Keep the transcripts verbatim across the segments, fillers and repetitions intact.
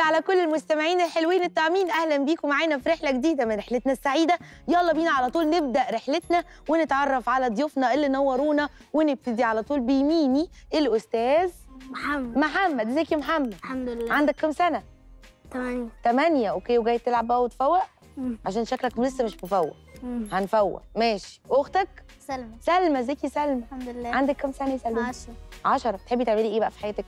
على كل المستمعين الحلوين التعمين، اهلا بيكم معانا في رحله جديده من رحلتنا السعيده. يلا بينا على طول نبدا رحلتنا ونتعرف على ضيوفنا اللي نورونا، ونبتدي على طول بيميني الاستاذ محمد. محمد، ازيك يا محمد؟ الحمد لله. عندك كم سنه؟ ثمانية. ثمانية، اوكي. وجاي تلعب بقى وتفوق؟ عشان شكلك لسه مش مفوق. مم. هنفوق، ماشي. اختك سلمى. سلمى، ازيكي سلمى؟ الحمد لله. عندك كم سنه يا سلمى؟ عشرة. عشرة. بتحبي تعملي ايه بقى في حياتك؟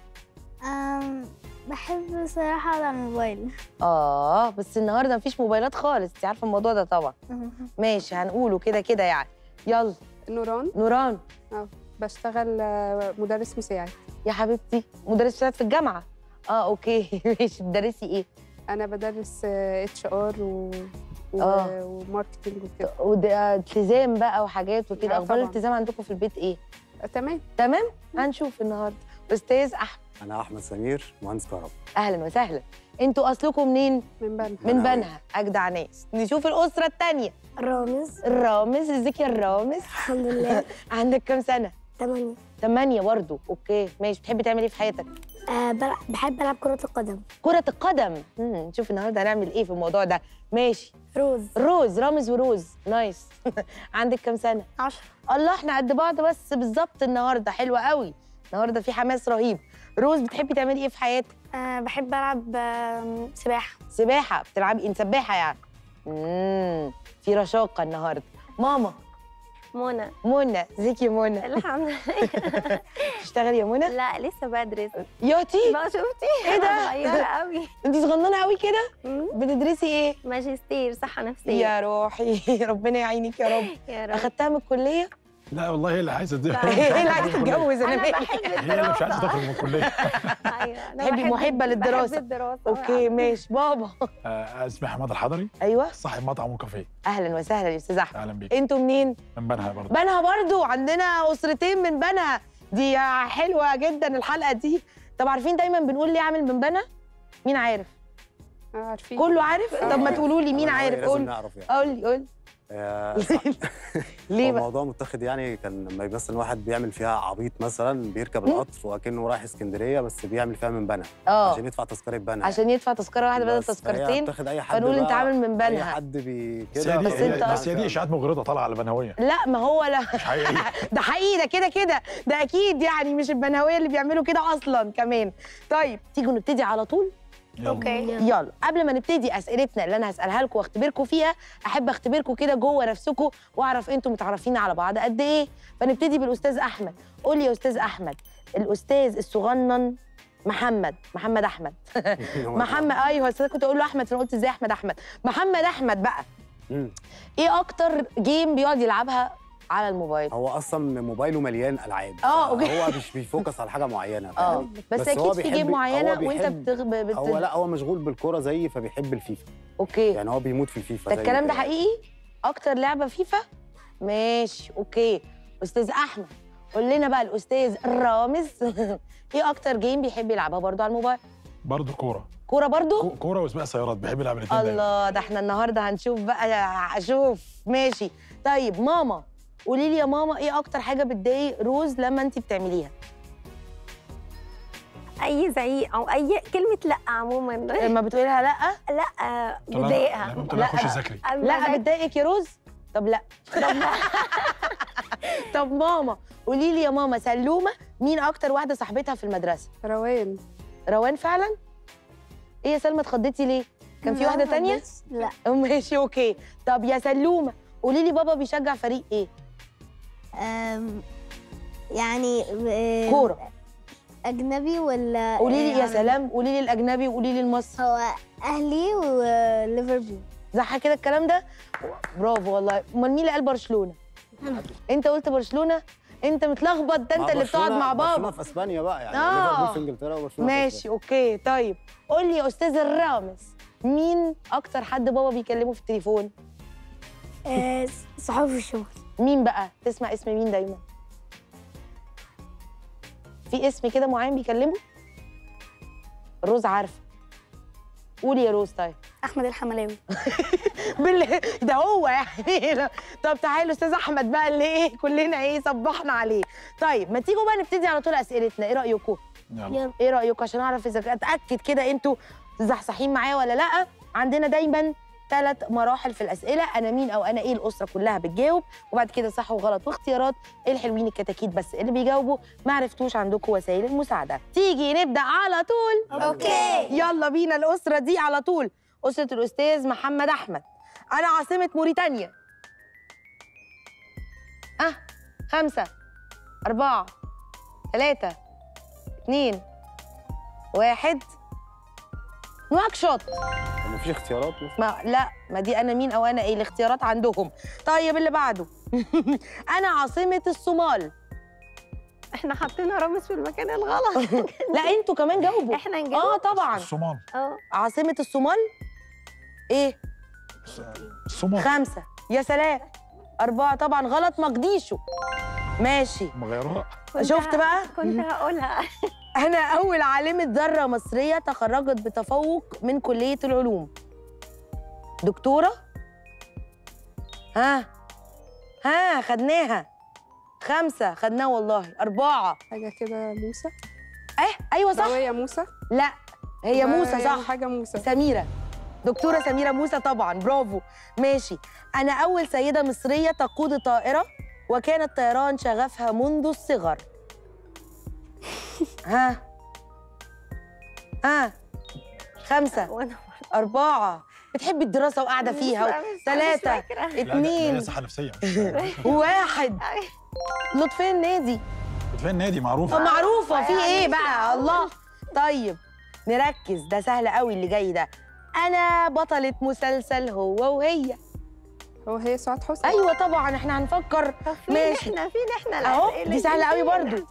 أم... بحب بصراحة على الموبايل. اه بس النهارده مفيش موبايلات خالص، انت عارفة الموضوع ده طبعا. ماشي، هنقوله كده كده يعني. يلا. نوران. نوران. اه بشتغل مدرس مساعد. يا حبيبتي، مدرس مساعد في الجامعة؟ اه اوكي ماشي. بتدرسي ايه؟ أنا بدرس اتش ار و اه وماركتنج وكده، والتزام بقى وحاجات وكده. أخبار الالتزام عندكم في البيت ايه؟ تمام. تمام؟ هنشوف النهارده. أستاذ أحمد. أنا أحمد سمير، مهندس كهرباء. أهلاً وسهلا. أنتوا أصلكم منين؟ من بنها. من بنها، أجدع ناس. نشوف الأسرة الثانية. رامز. رامز، إزيك يا رامز؟ الحمد لله. عندك كام سنة؟ ثمانية. ثمانية برضه، أوكي ماشي. بتحبي تعملي إيه في حياتك؟ أه بل... بحب ألعب كرة القدم. كرة القدم؟ امم نشوف النهارده هنعمل إيه في الموضوع ده، ماشي. روز. روز، رامز وروز، نايس. عندك كام سنة؟ عشرة. الله، إحنا قد بعض بس بالظبط النهارده، حلوة قوي. النهارده في حماس رهيب. روز، بتحبي تعملي ايه في حياتك؟ أه بحب العب أه سباحه. سباحه، بتلعبي سباحه يعني؟ امم في رشاقه النهارده. ماما. منى. منى، ازيك يا منى؟ الحمد لله. بتشتغلي يا منى؟ لا لسه بدرس. ياتي بقى، شفتي؟ ايه ده؟ صغيره قوي. انت صغننه قوي كده؟ بتدرسي ايه؟ ماجستير صحه نفسيه. يا روحي ربنا يعينك يا رب. يا رب. اخدتها من الكليه؟ لا والله، هي اللي عايزه تتجوز. هي اللي عايزه تتجوز. انا مالي، هي اللي مش عايزه تخرج من الكليه. ايوه، تحبي محبه للدراسه. اوكي ماشي. بابا. اسمي حماد الحضري. ايوه، صاحب مطعم وكافيه. اهلا وسهلا يا استاذ احمد. اهلا بيك. انتوا منين؟ من بنها برضه. بنها برضه، عندنا اسرتين من بنها. دي حلوه جدا الحلقه دي. طب عارفين دايما بنقول ليه عامل من بنها؟ مين عارف؟ عارفين كله عارف. طب ما تقولوا لي مين عارف. قول قول لي قول ليه بقى؟ الموضوع متاخد يعني، كان لما مثلا واحد بيعمل فيها عبيط، مثلا بيركب القطر وكأنه رايح اسكندريه بس بيعمل فيها من بنها عشان يدفع تذكره بنها، عشان يدفع تذكره واحده بدل تذكرتين، فنقول انت عامل من بنها. اي حد بي كده. بس انت بس هي دي اشاعات مغرضه طالعه على بنهويه. لا ما هو لا مش حقيقي. ده حقيقي، ده كده كده، ده اكيد يعني، مش البنهويه اللي بيعملوا كده اصلا كمان. طيب تيجوا نبتدي على طول؟ يلا. اوكي يلا. قبل ما نبتدي اسئلتنا اللي انا هسالها لكم واختبركم فيها، احب اختبركم كده جوه نفسكم واعرف انتم متعرفين على بعض قد ايه. فنبتدي بالاستاذ احمد. قول لي يا استاذ احمد، الاستاذ الصغنن محمد محمد احمد محمد ايوه استاذ، كنت اقول له احمد فانا قلت ازاي احمد احمد. محمد احمد بقى ايه اكتر جيم بيقعد يلعبها على الموبايل؟ هو اصلا موبايله مليان العاب. اه اوكي. هو مش بيفوكس على حاجه معينه. اه بس, بس اكيد في جيم معينه وانت بتغب بت... هو لا، هو مشغول بالكوره زيي فبيحب الفيفا. اوكي، يعني هو بيموت في الفيفا. ده الكلام ده حقيقي؟ اكتر لعبه فيفا؟ ماشي اوكي. استاذ احمد، قول لنا بقى الاستاذ رامز ايه اكتر جيم بيحب يلعبها برضو على الموبايل؟ برضو كوره. كوره برضو؟ كوره وسباق سيارات، بيحب يلعب الاثنين. الله، ده احنا النهارده هنشوف بقى. اشوف ماشي. طيب ماما، قولي لي يا ماما ايه اكتر حاجه بتضايق روز لما انت بتعمليها؟ اي زعيق او اي كلمه لا عموما. لما بتقولي لها لا لا بتضايقها. لا اخش اذاكرك. لا بتضايقك يا روز؟ طب لا. طب لا. طب ماما قولي لي يا ماما، سلومه مين اكتر واحده صاحبتها في المدرسه؟ روان. روان فعلا؟ ايه يا سلمى اتخضيتي ليه؟ كان في واحده تانية؟ لا. ماشي اوكي. طب يا سلومه قولي لي بابا بيشجع فريق ايه؟ أم يعني أم كوره اجنبي ولا؟ قولي لي يا سلام، قولي لي الاجنبي وقولي لي المصري. هو اهلي وليفربول. صح كده الكلام ده؟ برافو والله. امال مين اللي قال برشلونه؟ انت قلت برشلونه؟ انت متلخبط، ده انت اللي بتقعد مع بابا. برشلونه في اسبانيا بقى يعني، ليفربول في انجلترا وبرشلونه. ماشي اوكي. طيب قول لي يا استاذ الرامز، مين اكتر حد بابا بيكلمه في التليفون؟ صحابي في الشغل. مين بقى؟ تسمع اسم مين دايما؟ في اسم كده معين بيكلمه؟ روز عارفه. قولي يا روز. طيب أحمد الحملاوي. بالله ده هو يعني. طب تعالوا أستاذ أحمد بقى اللي إيه كلنا إيه صبحنا عليه. طيب ما تيجوا بقى نبتدي على طول أسئلتنا، إيه رأيكم؟ يلا. إيه رأيكم عشان أعرف إذا أتأكد كده أنتوا زحصحين معايا ولا لأ؟ عندنا دايماً ثلاث مراحل في الأسئلة، أنا مين أو أنا إيه الأسرة كلها بتجاوب، وبعد كده صح وغلط واختيارات، الحلوين الكتاكيت بس اللي بيجاوبوا، ما عرفتوش عندكم وسائل المساعدة. تيجي نبدأ على طول؟ أوكي يلا بينا. الأسرة دي على طول أسرة الأستاذ محمد أحمد. أنا عاصمة موريتانيا. أه خمسة أربعة ثلاثة اثنين واحد. ماكشوط. مفيش اختيارات ما. لا ما دي أنا مين أو أنا إيه، الاختيارات عندهم. طيب اللي بعده. أنا عاصمة الصومال. إحنا حطينا رامز في المكان الغلط. لا أنتوا كمان جاوبوا. إحنا نجاوب. آه طبعًا. الصومال. آه. عاصمة الصومال إيه؟ الصومال. خمسة. يا سلام. أربعة طبعًا غلط. مقديشو. ماشي. مغيروها. شفت بقى؟ كنت هقولها. أنا أول عالمة ذرة مصرية تخرجت بتفوق من كلية العلوم. دكتورة؟ ها ها خدناها. خمسة خدناها والله. أربعة حاجة كده موسى. إيه أيوه صح. هي موسى؟ لا هي موسى صح. حاجة موسى. سميرة. دكتورة سميرة موسى طبعًا. برافو ماشي. أنا أول سيدة مصرية تقود طائرة وكان الطيران شغفها منذ الصغر. ها ها خمسة أربعة. بتحب الدراسة وقاعدة فيها. ثلاثة اثنين. هي صحة نفسية. واحد. لطفي النادي. لطفي النادي معروفة. معروفة في إيه بقى الله. طيب نركز ده سهل قوي اللي جاي ده. أنا بطلة مسلسل هو وهي. هو هي سعاد حسني. أيوة طبعا إحنا هنفكر. ماشي إحنا فين إحنا أهو دي سهلة قوي برضو.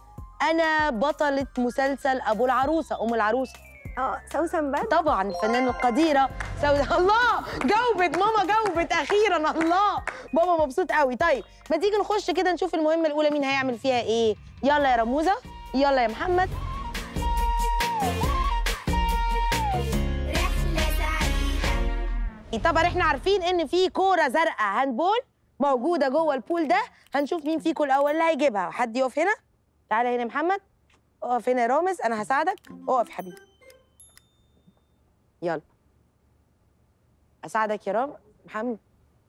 أنا بطلة مسلسل أبو العروسة، أم العروسة. اه سوسن بدر. طبعًا الفنانة القديرة سوسن. الله جاوبت ماما، جاوبت أخيرًا. الله بابا مبسوط قوي. طيب ما تيجي نخش كده نشوف المهمة الأولى مين هيعمل فيها إيه. يلا يا رموزة، يلا يا محمد. رحلة سعيدة. طبعًا إحنا عارفين إن في كورة زرقاء هاندبول موجودة جوه البول ده، هنشوف مين فيكم الأول اللي هيجيبها. حد يقف هنا. تعالى هنا يا محمد. اقف هنا يا رامز، انا هساعدك. اقف حبيبي. يلا اساعدك يا رامز. محمد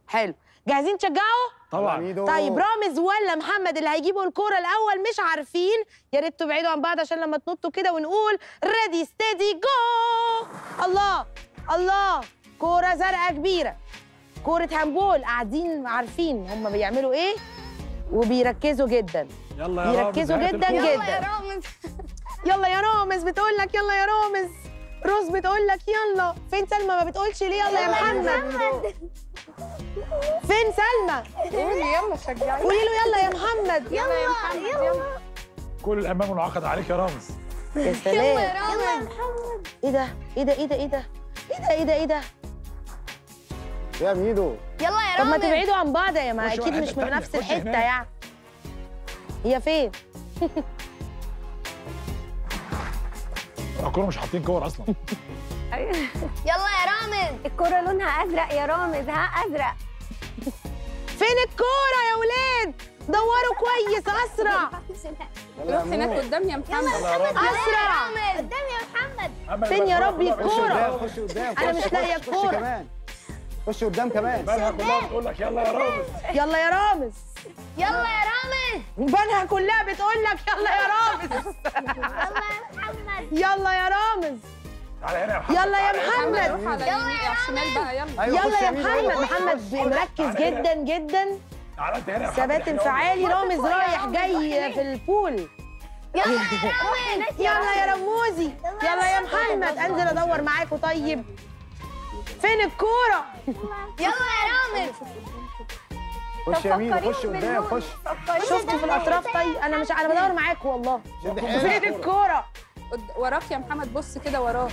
حلو. جاهزين تشجعوا؟ طبعا. طيب رامز ولا محمد اللي هيجيبوا الكوره الاول؟ مش عارفين. يا ريت تبعدوا عن بعض عشان لما تنطوا كده ونقول ريدي ستيدي جو. الله الله. كوره زرقاء كبيره، كوره هامبول. قاعدين عارفين هم بيعملوا ايه وبيركزوا جدا. يلا يا بيركزوا رامز. جدا يلا جدا. يلا يا رامز. يلا يا رامز بتقول لك يلا يا رامز. روز بتقول لك يلا. فين سلمى ما بتقولش ليه؟ يلا, يلا يا محمد. فين سلمى؟ قولي يلا شجعيني. قولي له يلا يا محمد. يلا يا محمد يلا, يلا. يلا. كل الامام انعقد عليك يا رامز. يا سلام. يلا يا رامز. ايه ده؟ ايه ده؟ ايه ده؟ ايه ده؟ ايه ده؟ ايه ده؟ يا ميدو. يلا يا رامز. طب ما تبعدوا عن بعض يا ما. اكيد مش من نفس الحته يعني. هي فين؟ الكورة مش حاطين كور اصلا. ايوه. يلا يا رامز. الكورة لونها ازرق يا رامز. ها ازرق. فين الكورة يا ولاد؟ دوروا كويس اسرع. روح هناك قدام يا محمد. اسرع قدام يا محمد. فين يا ربي الكوره؟ انا مش لاقيه الكوره. خش قدام كمان. بالها كلها بتقول لك يلا يا رامز. يلا يا رامز. يلا يا رامز. بالها كلها بتقول لك يلا يا رامز. يلا يا محمد. يلا يا رامز. تعالى هنا يا محمد. يلا يا محمد. يلا يا شمال بقى يلا. يلا يا محمد. محمد مركز جدا جدا. تعالى انت هنا يا محمد. ثبات انفعالي. رامز رايح جاي في البول. يلا يا رامز. يلا يا رموزي. يلا يا محمد. انزل ادور معاكوا طيب. فين الكورة؟ يلا يا رامز. خش يمين خش قدام خش. شفتوا في الأطراف طيب؟ أنا مش أنا بدور معاكوا والله. فين الكورة؟ وراك يا محمد بص كده وراك.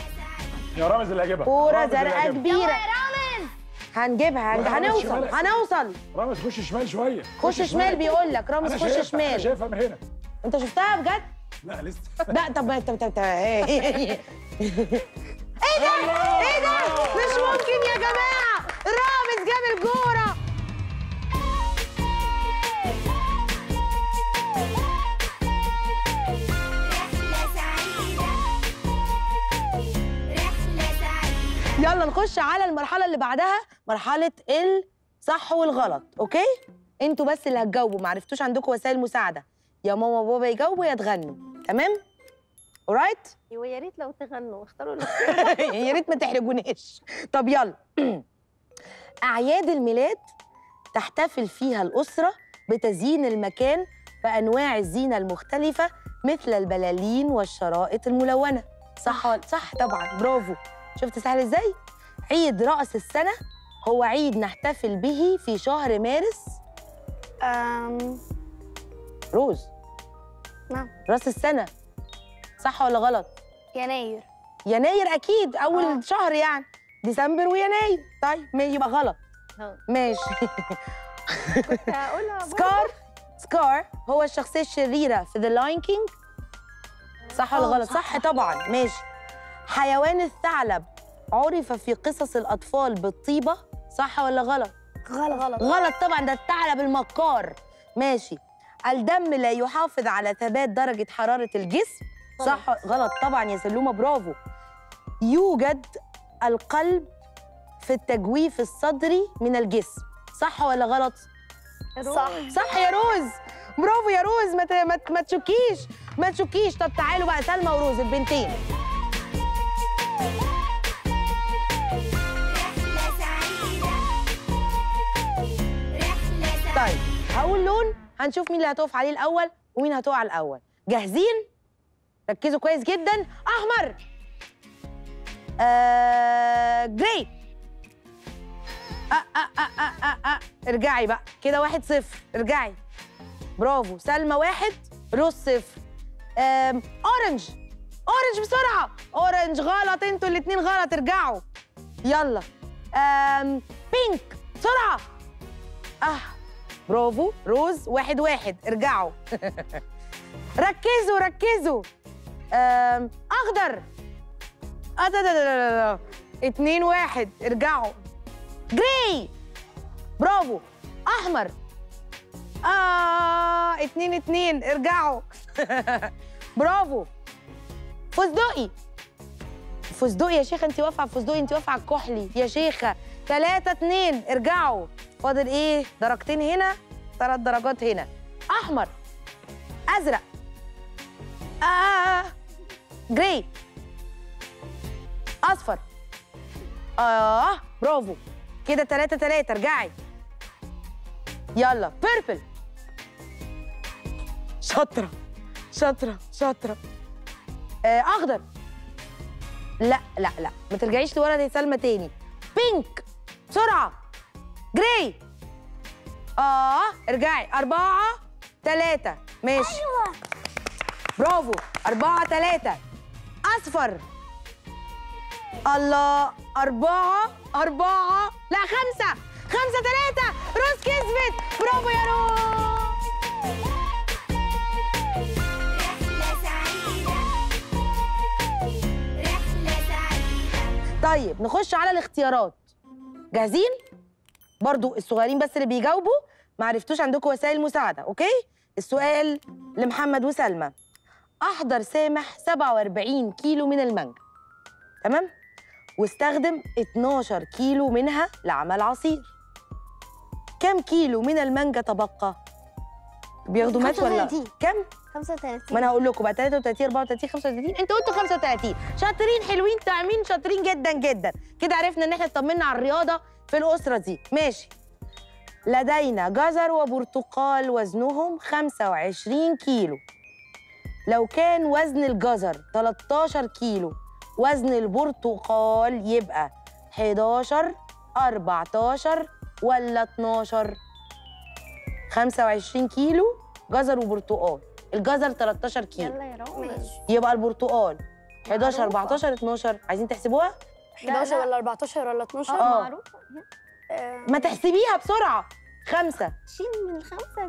يا رامز اللي هجيبها. كورة زرقاء كبيرة. يلا يا رامز. هنجيبها هنوصل هنوصل. رامز خش شمال شوية. خش شمال بيقول لك رامز خش شمال. أنا شايفها من هنا. أنت شفتها بجد؟ لا لسه. لا طب طب طب ايه ده؟ ايه ده؟ مش ممكن يا جماعه، رامز جاب الجوره. رحله سعيده. رحله سعيده. يلا نخش على المرحله اللي بعدها، مرحله الصح والغلط، اوكي؟ انتوا بس اللي هتجاوبوا، ما عرفتوش عندكم وسائل مساعده. يا ماما وبابا يجاوبوا يا تغنوا، تمام؟ اورايت؟ ايوه يا ريت لو تغنوا واختاروا الاختيار يا ريت ما تحرجوناش. طب يلا. اعياد الميلاد تحتفل فيها الاسره بتزيين المكان بانواع الزينه المختلفه مثل البلالين والشرائط الملونه. صح صح طبعا برافو. شفت سهل ازاي؟ عيد راس السنه هو عيد نحتفل به في شهر مارس. امم روز. نعم راس السنه صح ولا غلط؟ يناير. يناير اكيد اول آه. شهر يعني ديسمبر ويناير. طيب يبقى غلط. ماشي. كنت هقولها. سكار سكار هو الشخصيه الشريره في ذا لاين كينج. صح ولا غلط؟ صح طبعا. ماشي. حيوان الثعلب عرف في قصص الاطفال بالطيبه. صح ولا غلط؟ غلط غلط غلط طبعا، ده الثعلب المكار. ماشي. الدم لا يحافظ على ثبات درجه حراره الجسم. صح غلط طبعا يا سلومه برافو. يوجد القلب في التجويف الصدري من الجسم. صح ولا غلط؟ صح صح يا روز برافو يا روز. ما ما تشكيش ما تشكيش. طب تعالوا بقى سلمى وروز البنتين. رحلة سعيدة. رحلة سعيدة. طيب هقول لون هنشوف مين اللي هتقف عليه الاول ومين هتقع الاول. جاهزين؟ ركزوا كويس جدا. احمر. آه... جراي. آه آه آه آه آه. ارجعي بقى كده واحد صفر. ارجعي برافو. سلمى واحد روز صفر. آه... اورنج اورنج بسرعه. اورنج غلط. انتوا الاثنين غلط. ارجعوا يلا. آه... بينك بسرعه. اه برافو روز. واحد واحد. ارجعوا ركزوا ركزوا. أخضر. اتنين واحد. ارجعوا. جراي برافو. أحمر. آه اتنين اتنين. ارجعوا برافو. فستقي فستقي يا شيخة. أنت واقفة على الفستقي. أنت واقفة على الكحلي يا شيخة. تلاتة اتنين. ارجعوا. فاضل إيه؟ درجتين هنا تلات درجات هنا. أحمر أزرق. آه جراي. اصفر. اه برافو كده تلاتة تلاتة. ارجعي يلا. بيربل. شاطرة شاطرة شاطرة. آه اخضر. لا لا لا ما ترجعيش لورا يا سلمى تاني. بينك بسرعة. جراي. اه ارجعي. أربعة تلاتة. ماشي أيوة. برافو. أربعة تلاتة. أصفر. الله. أربعة أربعة. لا خمسة خمسة تلاتة. روز كسبت. برافو يا روز. رحلة سعيدة. رحلة سعيدة. طيب نخش على الاختيارات. جاهزين؟ برضو الصغيرين بس اللي بيجاوبوا. ما عرفتوش عندكم وسائل مساعده، اوكي؟ السؤال لمحمد وسلمى. احضر سامح سبعة وأربعين كيلو من المانجا، تمام؟ واستخدم اتناشر كيلو منها لعمل عصير. كم كيلو من المانجا تبقى؟ بياخدوا مات ولا لا؟ كم؟ خمسة وتلاتين. ما انا هقول لكم بقى تلاتة وتلاتين أربعة وتلاتين خمسة وتلاتين، انتوا قلتوا خمسة وتلاتين. شاطرين، حلوين، تعمين، شاطرين جدا جدا. كده عرفنا ان احنا اطمنا على الرياضه في الاسره دي، ماشي. لدينا جزر وبرتقال وزنهم خمسة وعشرين كيلو. لو كان وزن الجزر تلتاشر كيلو، وزن البرتقال يبقى حداشر، أربعتاشر ولا اتناشر؟ خمسة وعشرين كيلو جزر وبرتقال، الجزر تلتاشر كيلو. يلا يا رامز. يبقى البرتقال حداشر أربعتاشر اتناشر، عايزين تحسبوها؟ حداشر ولا أربعتاشر ولا اتناشر؟ اه معروفه. ما تحسبيها بسرعة. خمسة شيلوا من الخمسة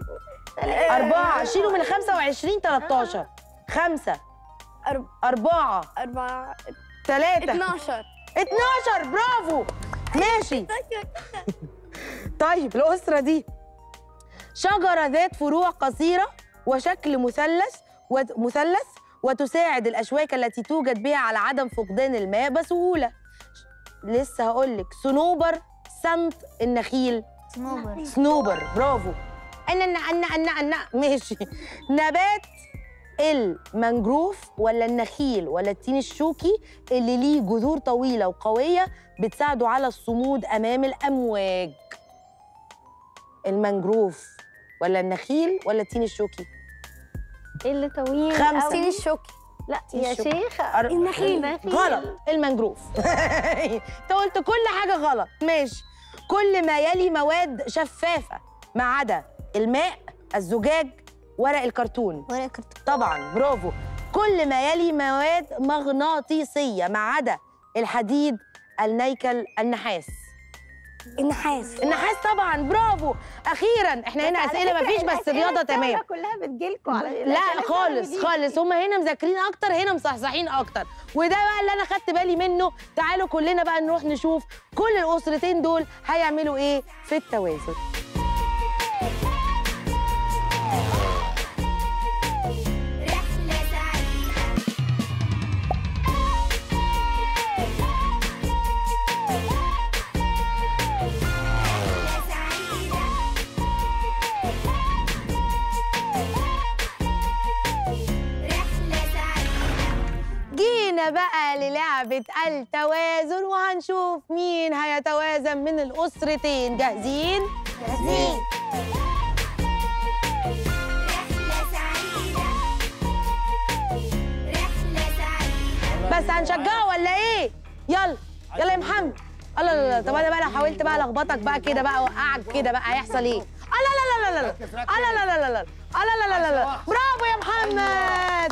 أربعة، شيلوا من الخمسة وعشرين تلتاشر. خمسة أربعة أربعة تلاتة اتناشر اتناشر. برافو، ماشي. طيب الأسرة دي شجرة ذات فروع قصيرة وشكل مثلث مثلث وتساعد الأشواك التي توجد بها على عدم فقدان الماء بسهولة. لسه هقول لك. صنوبر سمت النخيل. صنوبر. صنوبر، برافو. أنا أنا أنا أنا أنا ماشي. نبات المنجروف ولا النخيل ولا التين الشوكي اللي ليه جذور طويلة وقوية بتساعده على الصمود أمام الأمواج. المنجروف ولا النخيل ولا التين الشوكي؟ اللي طويل. خمسة. التين الشوكي. لا يا شيخة. أر... النخيل. غلط، المنجروف. انت قلت كل حاجة غلط، ماشي. كل ما يلي مواد شفافة ما عدا الماء، الزجاج، ورق الكرتون. ورق الكرتون طبعا، برافو. كل ما يلي مواد مغناطيسية ما عدا الحديد، النيكل، النحاس. النحاس. النحاس طبعا، برافو. اخيرا احنا هنا اسئله مفيش، بس رياضه تمام. كلها بتجيلكم على لا خالص خالص، هم هنا مذاكرين اكتر، هنا مصحصحين اكتر، وده بقى اللي انا خدت بالي منه. تعالوا كلنا بقى نروح نشوف كل الاسرتين دول هيعملوا ايه في التوازن. بقى للعبة التوازن، وهنشوف مين هيتوازن من الأسرتين. جاهزين؟ جاهزين. رحلة سعيدة، رحلة سعيدة. بس هنشجعه ولا إيه؟ يلا يلا يا محمد. الله لا لا. طب أنا بقى لو حاولت بقى ألخبطك بقى كده بقى أوقعك كده بقى هيحصل إيه؟ الله لا لا لا لا الله لا لا لا الله لا لا لا. برافو يا محمد،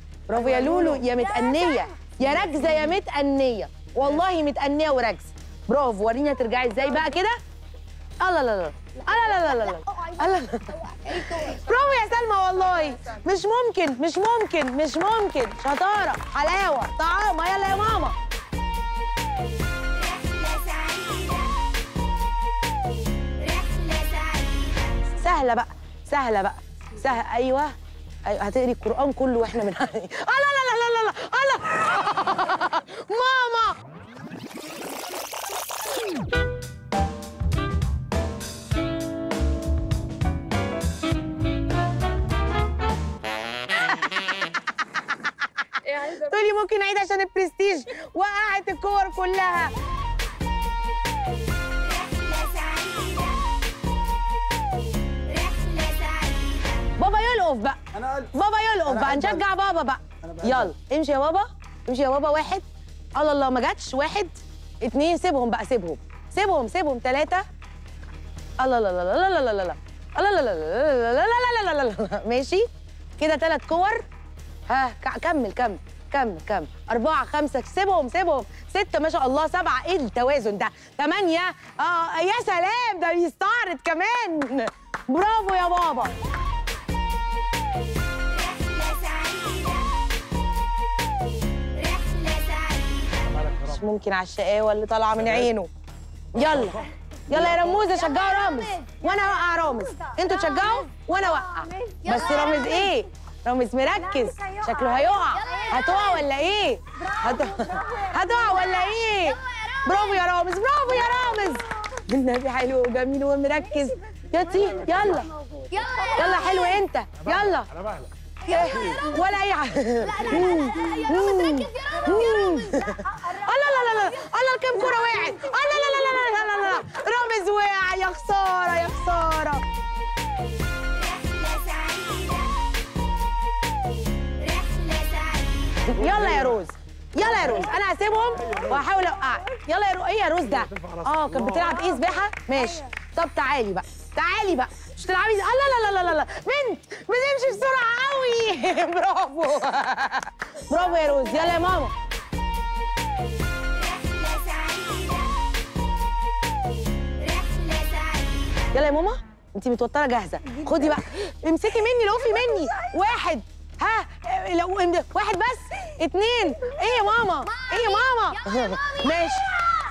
برافو يا لولو، يا متأنية يا راكزة يا متأنية، والله متأنية وراكزة. برافو، وريني هترجعي ازاي بقى كده. الله لا لا لا لا لا لا. برافو يا سلمى، والله مش ممكن مش ممكن مش ممكن. شطارة، حلاوة، طعامة. يلا يا ماما. رحلة سعيدة، رحلة سعيدة. سهلة بقى سهلة بقى سهلة. أيوه ايوه، هتقري القرآن كله واحنا من عليه. لا لا لا لا لا لا. ماما تقولي ممكن اعيد عشان البرستيج. وقعت الكور كلها. بابا يلقف بقى. أنا قلت. بابا يلقف بقى، نشجع بابا بقى. يلا امشي يا بابا، امشي يا بابا. واحد. الله الله، ما جاتش. واحد، اتنين. سيبهم بقى، سيبهم سيبهم سيبهم. تلاتة. الله الله الله الله الله الله. لا لا لا لا لا لا لا لا. ماشي كده ثلاث كور. ها كمل كمل كمل كمل. أربعة خمسة سيبهم سيبهم. ستة ما شاء الله. سبعة. إيه التوازن ده؟ ثمانية. آه يا سلام ده بيستعرض كمان. برافو يا بابا. ممكن على الشقاوه اللي طالعه من عينه. يلا يلا يا رموز اشجعوا رامز وانا اوقع رامز. انتوا تشجعوا وانا اوقع. بس رامز ايه؟ رامز مركز شكله هيقع. هتقع ولا ايه؟ هتقع ولا ايه؟ برافو يا رامز برافو يا رامز. بالنبي حلو وجميل ومركز يا تي. يلا يلا حلو انت. يلا ولا اي حاجه. لا لا لا لا لا لا الله كم كوره وقعت. الله لا لا لا لا لا رامز وقع. يا خساره يا خساره. يلا يا روز يلا يا روز انا هسيبهم وهحاول اوقعك. يلا يا روز. ايه يا روز ده؟ اه كانت بتلعب ايه؟ سباحه. ماشي طب تعالي بقى تعالي بقى. مش تلعبي. لا لا لا لا لا بنت بتمشي بسرعه قوي. برافو برافو يا روز. يلا يا ماما. يلا يا ماما انت متوتره جاهزه. خدي بقى امسكي مني لقفي مني. واحد. ها لو واحد بس. اتنين. ايه يا ماما؟ ايه يا ماما؟ ماشي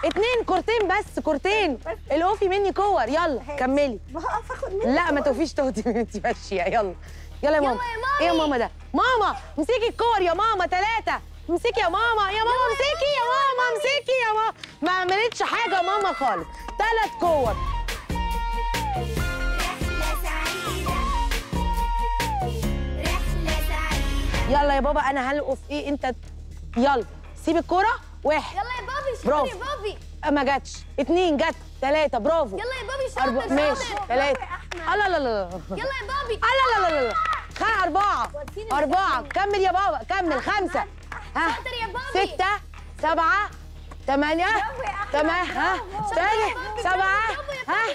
اتنين. كورتين بس كورتين. القفي مني كور. يلا كملي. بقف اخد مني. لا ما توقفيش تهدي انت ماشيه. يلا يلا يا ماما. ايه يا ماما ده؟ ماما امسكي الكور يا ماما. ثلاثة. امسكي يا ماما يا ماما امسكي يا ماما امسكي يا ماما. ما عملتش حاجة ماما خالص. ثلاث كور. يلا يا بابا انا هلقف ايه انت. يلا سيب الكورة. واحد. يلا يا بابي شاطر يا بابي. ما جاتش. اتنين جت. تلاتة. برافو. يلا يا بابي شاطر. أربعة. ماشي تلاتة. الله لا لا لا. يلا يا بابي. الله لا لا لا. خ أربعة أربعة. كمل يا بابا كمل. خمسة. ها شاطر يا بابي. ستة سبعة تمانية تمانية. ها تاني سبعة. ها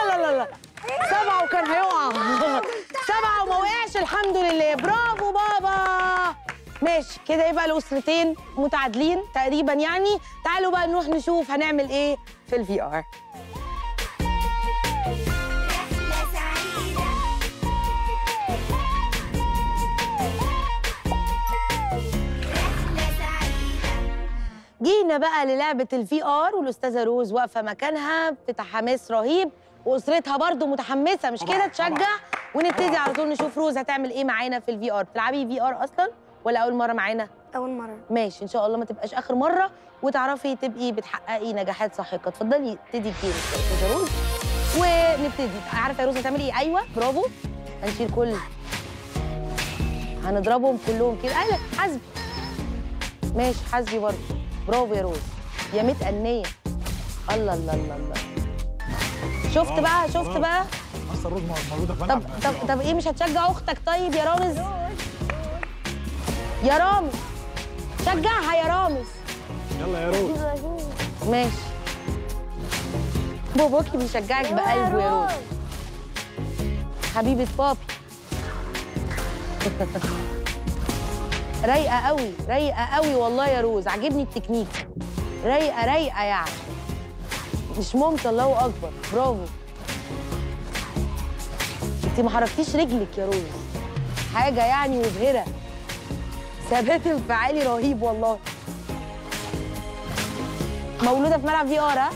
الله لا لا لا. سبعة وكان هيقع. سبعة وما وقعش الحمد لله. برافو بابا. ماشي كده يبقى الاسرتين متعادلين تقريبا يعني. تعالوا بقى نروح نشوف هنعمل ايه في الفي ار. جينا بقى للعبه الفي ار والاستاذه روز واقفه مكانها بتحماس رهيب واسرتها برضو متحمسه مش كده؟ تشجع. ونبتدي على طول نشوف روز هتعمل ايه معانا في الفي ار. بتلعبي في ار اصلا ولا أول مرة معانا؟ أول مرة. ماشي إن شاء الله ما تبقاش آخر مرة وتعرفي تبقي بتحققي نجاحات ساحقة. اتفضلي ابتدي الجيم يا روز ونبتدي. عارفة يا روز هتعملي إيه؟ أيوه برافو. هنشيل كل هنضربهم كلهم كده. أيوه حاسبي. ماشي حاسبي برضه. برافو يا روز يا متأنية. الله الله الله الله. شفت بقى شفت بقى. أصل روز موجودة في الملعب. طب طب طب إيه مش هتشجع أختك طيب يا رامز؟ يا رامز شجعها يا رامز. يلا يا روز. ماشي باباكي بيشجعك بقلبه يا روز حبيبة بابي. رايقة قوي رايقة قوي والله يا روز. عجبني التكنيك. رايقة رايقة يعني مش ممكن. الله أكبر برافو. انت ما حركتيش رجلك يا روز حاجة يعني مبهرة. ثبات انفعالي رهيب والله. مولوده في ملعب في ار. ها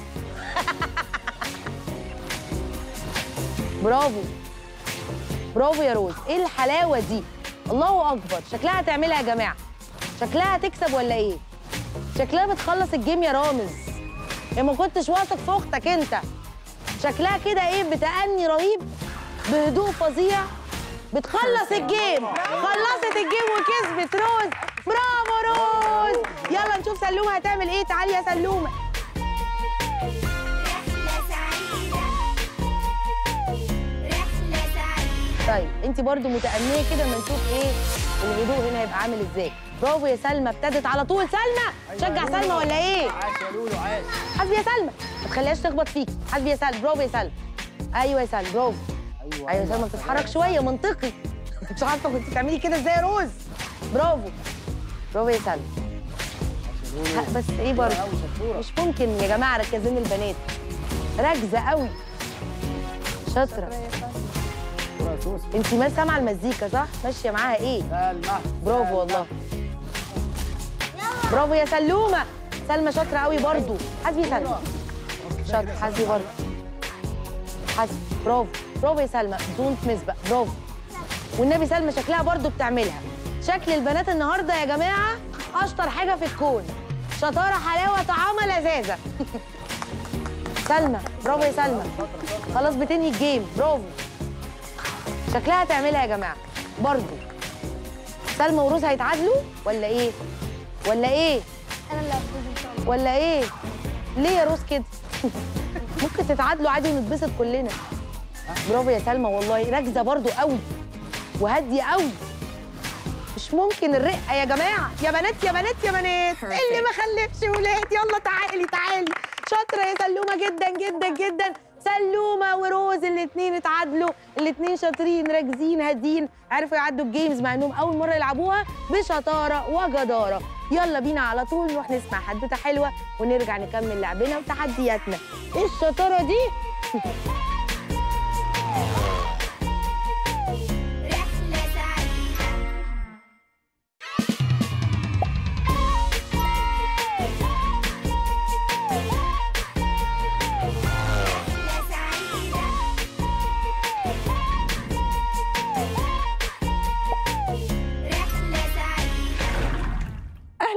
برافو برافو يا روز. ايه الحلاوه دي؟ الله اكبر. شكلها هتعملها يا جماعه. شكلها هتكسب ولا ايه؟ شكلها بتخلص الجيم يا رامز. يا ما كنتش واثق في اختك انت. شكلها كده ايه بتأني رهيب بهدوء فظيع. بتخلص الجيم. خلصت الجيم وكسبت روز. برافو روز. يلا نشوف سلومة هتعمل ايه. تعالي يا سلومة. طيب انت برضو متأنية كده ما نشوف ايه الهدوء هنا هيبقى عامل ازاي. برافو يا سلمى. ابتدت على طول. سلمى تشجع سلمى ولا ايه؟ عاش يا لولو عاش. حاسبي يا سلمى ما تخليهاش تخبط فيكي. حاسبي يا سلمى. برافو يا سلمى. ايوه يا سلمى برافو. ايوه ايوه زي ما بتتحرك شويه منطقي. انت مش عارفه كنت بتعملي كده ازاي يا روز؟ برافو برافو يا سلمى. بس ايه برضه مش ممكن يا جماعه، ركزين البنات راكزه قوي. شاطره انت، ما سامعه المزيكا صح؟ ماشيه معاها ايه؟ برافو والله، برافو يا سلومه. سلمى شاطره قوي برضه. حاسبي يا سلمى، شاطره حاسبي برضه، حاسبي. برافو برافو يا سلمى، دونت مس بقى. برافو والنبي سلمى شكلها برضه بتعملها. شكل البنات النهارده يا جماعه اشطر حاجه في الكون، شطاره حلاوه طعامه لذاذه. سلمى برافو يا سلمى، خلاص بتنهي الجيم. برافو شكلها هتعملها يا جماعه برضه. سلمى وروز هيتعادلوا ولا ايه؟ ولا ايه؟ انا اللي هفوز ان شاء الله. ولا ايه؟ ليه يا روز كده؟ ممكن تتعادلوا عادي ونتبسط كلنا. برافو يا سلمى والله، راكزه برضه قوي وهاديه قوي. مش ممكن الرقه يا جماعه، يا بنات يا بنات يا بنات اللي ما خلفش ولاد. يلا تعالي تعالي، شاطره يا سلومه جدا جدا جدا. سلومه وروز الاثنين اتعادلوا، الاثنين شاطرين راكزين هادين، عرفوا يعدوا الجيمز مع انهم اول مره يلعبوها بشطاره وجداره. يلا بينا على طول نروح نسمع حدوته حلوه ونرجع نكمل لعبنا وتحدياتنا. ايه الشطاره دي؟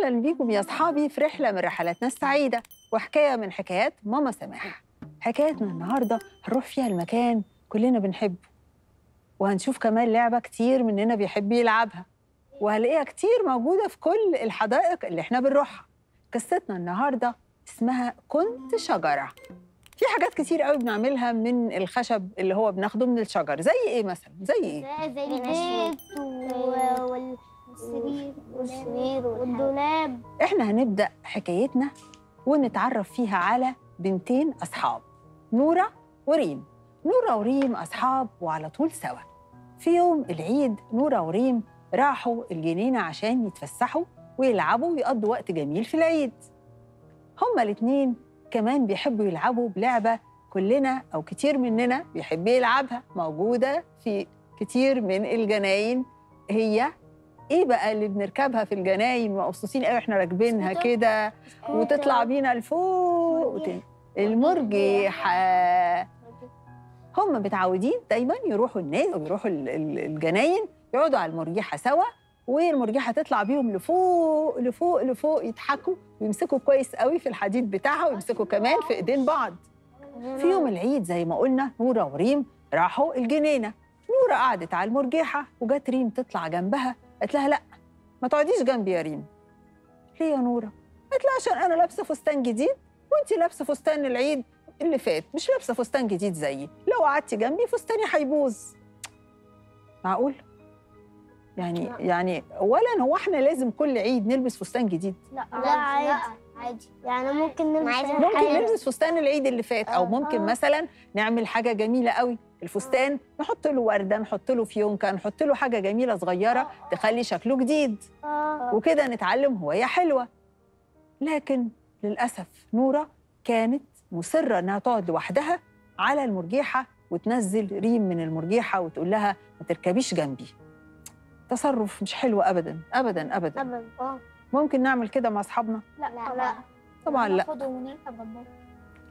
بيكم يا اصحابي في رحله من رحلاتنا السعيده وحكايه من حكايات ماما سماح. حكايتنا النهارده هنروح فيها المكان كلنا بنحبه، وهنشوف كمان لعبه كتير مننا بيحب يلعبها، وهلاقيها كتير موجوده في كل الحدائق اللي احنا بنروحها. قصتنا النهارده اسمها كنت شجره. في حاجات كتير قوي بنعملها من الخشب اللي هو بناخده من الشجر. زي ايه مثلا؟ زي ايه؟ زي البيت وال والسرير والسرير والدولاب. احنا هنبدأ حكايتنا ونتعرف فيها على بنتين أصحاب، نورة وريم. نورة وريم أصحاب وعلى طول سوا. في يوم العيد نورة وريم راحوا الجنينة عشان يتفسحوا ويلعبوا ويقضوا وقت جميل في العيد. هما الاتنين كمان بيحبوا يلعبوا بلعبة كلنا أو كتير مننا بيحب يلعبها، موجودة في كتير من الجناين. هي ايه بقى اللي بنركبها في الجناين مقصوصين قوي احنا راكبينها كده وتطلع بينا لفوق؟ المرجحه. هم متعودين دايما يروحوا النادي ويروحوا الجناين يقعدوا على المرجحه سوا، والمرجحه تطلع بيهم لفوق لفوق لفوق. يضحكوا ويمسكوا كويس قوي في الحديد بتاعها ويمسكوا كمان في ايدين بعض. في يوم العيد زي ما قلنا نوره وريم راحوا الجنينه. نورة قعدت على المرجحة وجت ريم تطلع جنبها، قالت لها لأ ما تقعديش جنبي يا ريم. ليه يا نورة؟ قالت لها عشان أنا لابسة فستان جديد وأنتِ لابسة فستان العيد اللي فات، مش لابسة فستان جديد زيي، لو قعدتي جنبي فستاني هيبوظ. معقول؟ يعني لا. يعني أولاً هو إحنا لازم كل عيد نلبس فستان جديد؟ لا لا عادي لا عادي، يعني ممكن نلبس ممكن نلبس فستان العيد اللي فات، أو ممكن مثلاً نعمل حاجة جميلة قوي. الفستان نحط له ورده، نحط له فيونكه، نحط له حاجه جميله صغيره تخلي شكله جديد، وكده نتعلم هوايه حلوه. لكن للاسف نوره كانت مصره انها تقعد لوحدها على المرجيحه وتنزل ريم من المرجيحه وتقول لها ما تركبيش جنبي. تصرف مش حلو ابدا ابدا ابدا. ممكن نعمل كده مع اصحابنا؟ لا لا طبعا لا.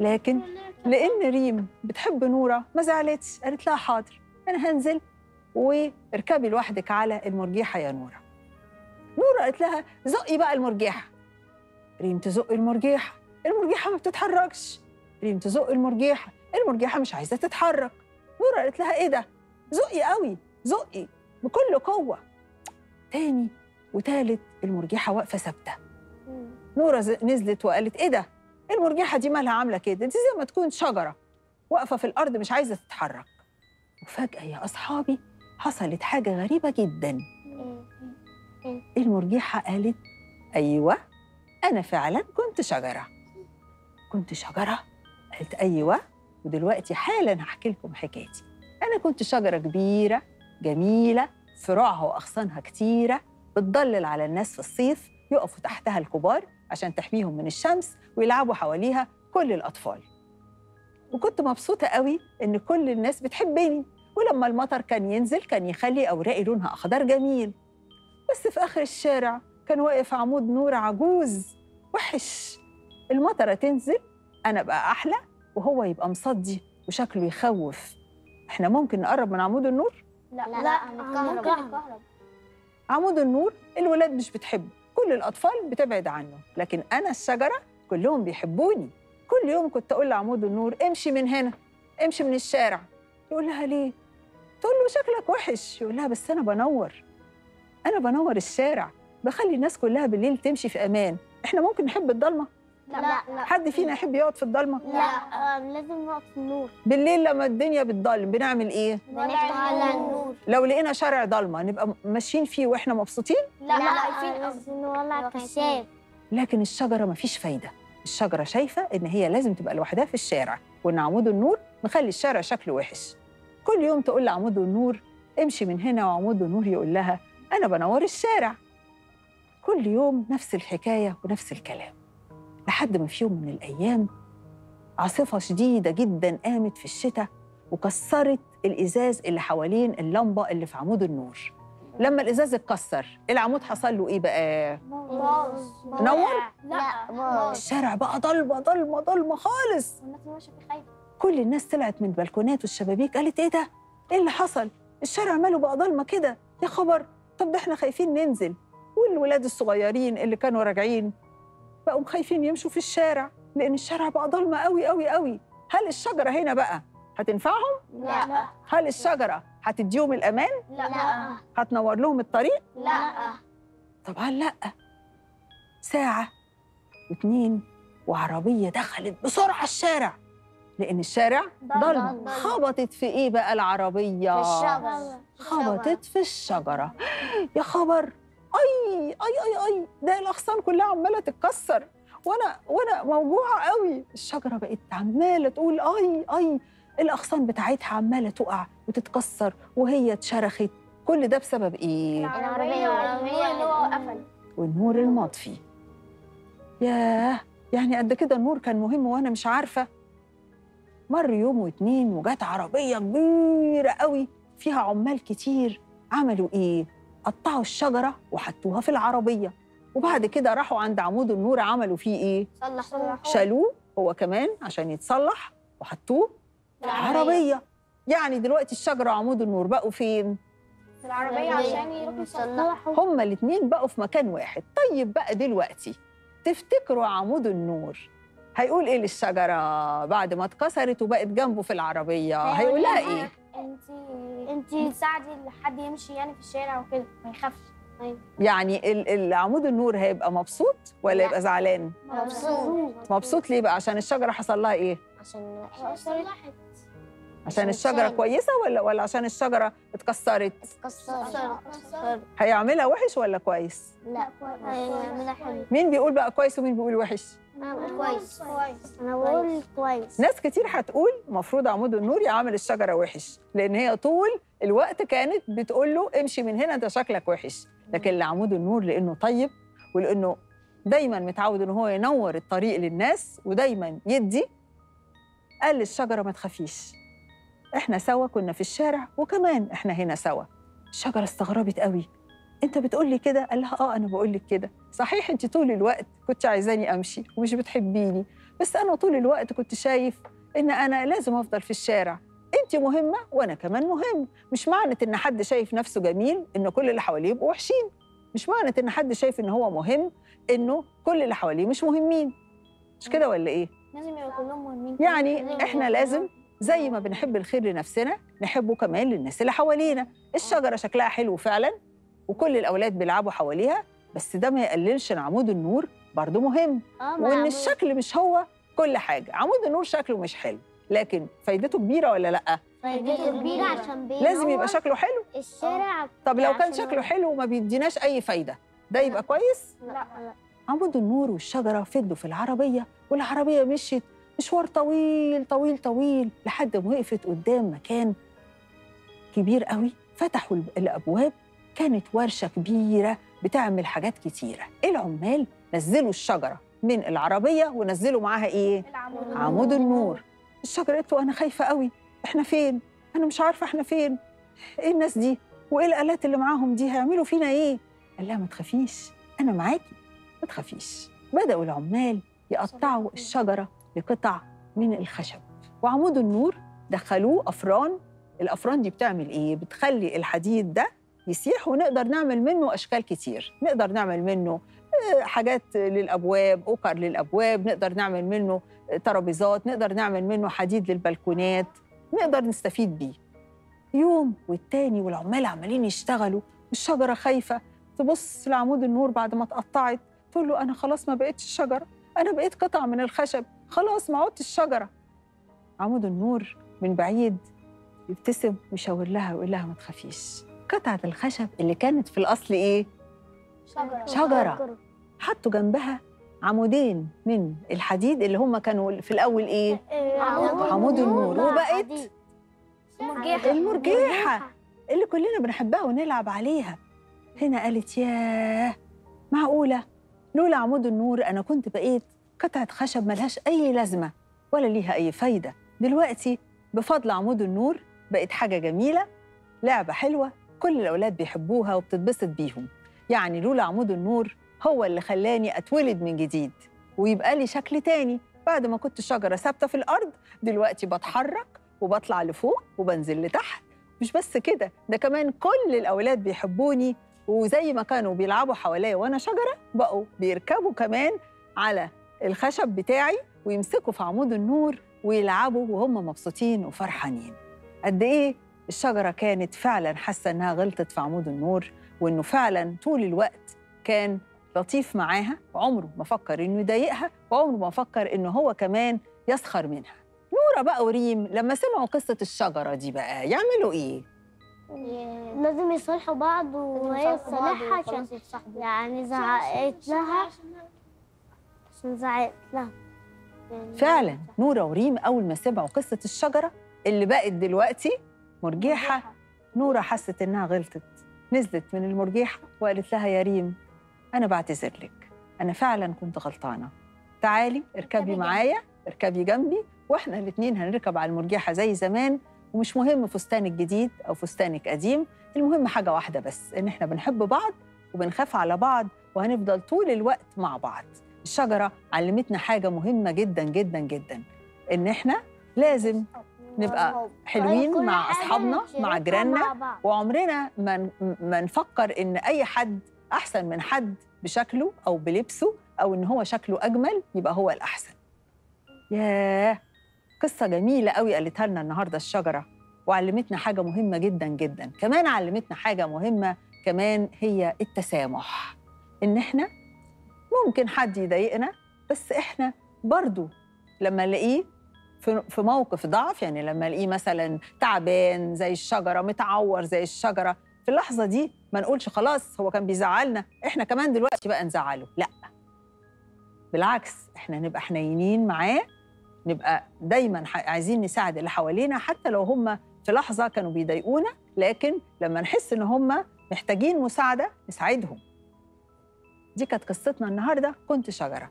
لكن لأن ريم بتحب نورة ما زعلتش، قالت لها حاضر أنا هنزل واركبي لوحدك على المرجيحة يا نورة. نورة قالت لها زقي بقى المرجيحة. ريم تزق المرجيحة، المرجيحة ما بتتحركش. ريم تزق المرجيحة، المرجيحة مش عايزة تتحرك. نورة قالت لها إيه ده؟ زقي قوي، زقي بكل قوة. تاني وتالت المرجيحة واقفة ثابتة. نورة نزلت وقالت إيه ده؟ المرجحة دي مالها عاملة كده؟ دي زي ما تكون شجرة واقفة في الأرض مش عايزة تتحرك. وفجأة يا أصحابي حصلت حاجة غريبة جدا. المرجحة قالت أيوة أنا فعلا كنت شجرة. كنت شجرة؟ قالت أيوة ودلوقتي حالا هحكي لكم حكايتي. أنا كنت شجرة كبيرة جميلة فروعها وأغصانها كتيرة بتضلل على الناس في الصيف يقفوا تحتها الكبار عشان تحميهم من الشمس ويلعبوا حواليها كل الأطفال. وكنت مبسوطة قوي إن كل الناس بتحبني، ولما المطر كان ينزل كان يخلي أوراقي لونها أخضر جميل. بس في آخر الشارع كان واقف عمود نورة عجوز وحش، المطرة تنزل أنا بقى أحلى وهو يبقى مصدي وشكله يخوف. إحنا ممكن نقرب من عمود النور؟ لا لا, لا ممكن نتكهرب. عمود النور الولاد مش بتحبه، كل الأطفال بتبعد عنه، لكن أنا الشجرة كلهم بيحبوني. كل يوم كنت أقول لعمود النور امشي من هنا، امشي من الشارع. يقول لها ليه؟ تقول له شكلك وحش. يقول لها بس أنا بنور، أنا بنور الشارع، بخلي الناس كلها بالليل تمشي في أمان. إحنا ممكن نحب الضلمة؟ لا, لا حد فينا يحب يقعد في الضلمة؟ لا لازم نقعد في النور. بالليل لما الدنيا بتضلم بنعمل إيه؟ بنقعد على النور. لو لقينا شارع ضلمة نبقى ماشيين فيه وإحنا مبسوطين؟ لا لا عايزين نولع كشاف. لكن الشجرة مفيش فايدة، الشجرة شايفة إن هي لازم تبقى لوحدها في الشارع، وإن عمود النور مخلي الشارع شكله وحش. كل يوم تقول لعمود النور امشي من هنا، وعمود النور يقول لها أنا بنور الشارع. كل يوم نفس الحكاية ونفس الكلام، لحد ما في يوم من الأيام عاصفة شديدة جداً قامت في الشتاء وكسرت الإزاز اللي حوالين اللمبة اللي في عمود النور. لما الإزاز اتكسر العمود حصل له إيه بقى؟ باظ. نور؟ لا باظ. الشارع بقى ضلمة ضلمة ضلمة خالص. كل الناس طلعت من البلكونات والشبابيك قالت إيه ده؟ إيه اللي حصل؟ الشارع ماله بقى ضلمة كده؟ يا خبر، طب ده إحنا خايفين ننزل. والولاد الصغيرين اللي كانوا راجعين بقوا خايفين يمشوا في الشارع لأن الشارع بقى ضلمة قوي قوي قوي. هل الشجرة هنا بقى هتنفعهم؟ لا. هل الشجرة هتديهم الأمان؟ لا. هتنور لهم الطريق؟ لا طبعا لا. ساعة واتنين وعربية دخلت بسرعة الشارع لأن الشارع ضلمة. خبطت في إيه بقى العربية؟ في الشجرة. خبطت في الشجرة. يا خبر، أي أي أي أي، ده الأغصان كلها عمالة تتكسر وأنا وأنا موجوعة قوي. الشجرة بقت عمالة تقول أي أي، الأغصان بتاعتها عمالة تقع وتتكسر وهي اتشرخت. كل ده بسبب إيه؟ العربية والعربية اللي هو قفل والنور المطفي. ياه، يعني قد كده النور كان مهم وأنا مش عارفة. مر يوم واتنين وجات عربية كبيرة قوي فيها عمال كتير. عملوا إيه؟ قطعوا الشجرة وحطوها في العربية، وبعد كده راحوا عند عمود النور عملوا فيه إيه؟ صلحوه، شالوه هو كمان عشان يتصلح وحطوه في العربية. يعني دلوقتي الشجرة وعمود النور بقوا فين؟ في العربية عشان يروحوا يصلحوا. هما الاتنين بقوا في مكان واحد. طيب بقى دلوقتي تفتكروا عمود النور هيقول إيه للشجرة بعد ما اتكسرت وبقت جنبه في العربية؟ هيقول لها إيه؟ انتي بتساعدي لحد يمشي يعني في الشارع وكده ما يخافش. ايوه يعني العمود النور هيبقى مبسوط ولا يبقى زعلان؟ مبسوط. مبسوط ليه بقى؟ عشان الشجره حصل لها ايه؟ عشان اتكسرت. عشان الشجره كويسه ولا ولا عشان الشجره اتكسرت؟ اتكسرت. هيعملها وحش ولا كويس؟ لا هيعملها حلو. مين بيقول بقى كويس ومين بيقول وحش؟ انا بقول كويس. كويس انا بقول كويس. ناس كتير هتقول المفروض عمود النور يعمل الشجره وحش لان هي طول الوقت كانت بتقول له امشي من هنا ده شكلك وحش، لكن لعمود النور لانه طيب ولانه دايما متعود ان هو ينور الطريق للناس ودايما يدي، قال للشجره ما تخافيش احنا سوا، كنا في الشارع وكمان احنا هنا سوا. الشجره استغربت قوي، انت بتقول لي كده؟ قال لها اه انا بقول لك كده. صحيح انت طول الوقت كنت عايزاني امشي ومش بتحبيني، بس انا طول الوقت كنت شايف ان انا لازم افضل في الشارع. انت مهمه وانا كمان مهم. مش معنى ان حد شايف نفسه جميل ان كل اللي حواليه يبقوا وحشين، مش معنى ان حد شايف ان هو مهم انه كل اللي حواليه مش مهمين. مش كده ولا ايه؟ لازم يبقوا كلهم مهمين. يعني احنا لازم زي ما بنحب الخير لنفسنا نحبه كمان للناس اللي حوالينا. الشجره شكلها حلو فعلا وكل الأولاد بيلعبوا حواليها، بس ده ما يقللش إن عمود النور برضه مهم، وإن الشكل مش هو كل حاجة. عمود النور شكله مش حلو لكن فايدته كبيرة ولا لأ؟ فايدته كبيرة عشان بينور. لازم يبقى شكله حلو؟ الشارع. طب لو كان شكله حلو وما بيديناش أي فايدة ده يبقى كويس؟ لا لا. عمود النور والشجرة فضلوا في العربية والعربية مشيت مشوار طويل طويل طويل لحد ما وقفت قدام مكان كبير قوي، فتحوا الابواب. كانت ورشه كبيره بتعمل حاجات كتيره. العمال نزلوا الشجره من العربيه ونزلوا معاها ايه؟ العمود. عمود النور. الشجره قالت له انا خايفه قوي، احنا فين؟ انا مش عارفه احنا فين، ايه الناس دي وايه الالات اللي معاهم دي، هيعملوا فينا ايه؟ قال لها ما تخافيش انا معاكي ما تخافيش. بداوا العمال يقطعوا الشجره لقطع من الخشب، وعمود النور دخلوه افران. الافران دي بتعمل ايه؟ بتخلي الحديد ده يسيح ونقدر نعمل منه اشكال كتير، نقدر نعمل منه حاجات للابواب، اوكر للابواب، نقدر نعمل منه ترابيزات، نقدر نعمل منه حديد للبلكونات، نقدر نستفيد بيه. يوم والتاني والعمال عمالين يشتغلوا، الشجره خايفه تبص لعمود النور بعد ما اتقطعت، تقول له انا خلاص ما بقتش شجره، انا بقيت قطعه من الخشب، خلاص ما عدتش شجره. عمود النور من بعيد يبتسم ويشاور لها ويقول لها ما تخافيش، قطعه الخشب اللي كانت في الاصل ايه؟ شجره. شجره. حطوا جنبها عمودين من الحديد اللي هم كانوا في الاول ايه؟ عمود, عمود النور، وبقت المرجيحه المرجيحه اللي كلنا بنحبها ونلعب عليها. هنا قالت ياه، معقوله لولا عمود النور انا كنت بقيت قطعه خشب ملهاش اي لازمه ولا ليها اي فايده، دلوقتي بفضل عمود النور بقت حاجه جميله، لعبه حلوه كل الاولاد بيحبوها وبتتبسط بيهم. يعني لولا عمود النور هو اللي خلاني اتولد من جديد ويبقى لي شكل تاني، بعد ما كنت شجره ثابته في الارض دلوقتي بتحرك وبطلع لفوق وبنزل لتحت. مش بس كده، ده كمان كل الاولاد بيحبوني، وزي ما كانوا بيلعبوا حواليا وانا شجره بقوا بيركبوا كمان على الخشب بتاعي ويمسكوا في عمود النور ويلعبوا وهم مبسوطين وفرحانين. قد ايه الشجره كانت فعلا حاسه انها غلطت في عمود النور، وانه فعلا طول الوقت كان لطيف معاها، وعمره ما فكر انه يضايقها، وعمره ما فكر انه هو كمان يسخر منها. نورة بقى وريم لما سمعوا قصه الشجره دي بقى يعملوا ايه؟ لازم يصالحوا بعض وهي تصالحها عشان يعني زعقت لها عشان زعقت لها فعلا. نورة وريم اول ما سمعوا قصه الشجره اللي بقت دلوقتي مرجيحه، نورة حست انها غلطت، نزلت من المرجيحه وقالت لها يا ريم انا بعتذر لك، انا فعلا كنت غلطانه، تعالي اركبي معايا، اركبي جنبي واحنا الاثنين هنركب على المرجيحه زي زمان، ومش مهم فستانك جديد او فستانك قديم، المهم حاجه واحده بس، ان احنا بنحب بعض وبنخاف على بعض وهنفضل طول الوقت مع بعض. الشجره علمتنا حاجه مهمه جدا جدا جدا، ان احنا لازم نبقى حلوين مع اصحابنا مع جيراننا، وعمرنا ما ما نفكر ان اي حد احسن من حد بشكله او بلبسه او ان هو شكله اجمل يبقى هو الاحسن. ياه، قصه جميله قوي قالتها لنا النهارده الشجره، وعلمتنا حاجه مهمه جدا جدا. كمان علمتنا حاجه مهمه كمان، هي التسامح، ان احنا ممكن حد يضايقنا بس احنا برضو لما نلاقيه في موقف ضعف، يعني لما الاقيه مثلا تعبان زي الشجره، متعور زي الشجره، في اللحظه دي ما نقولش خلاص هو كان بيزعلنا احنا كمان دلوقتي بقى نزعله، لا بالعكس، احنا نبقى حنينين معاه، نبقى دايما عايزين نساعد اللي حوالينا حتى لو هم في لحظه كانوا بيضايقونا، لكن لما نحس ان هم محتاجين مساعده نساعدهم. دي كانت قصتنا النهارده، كنت شجره.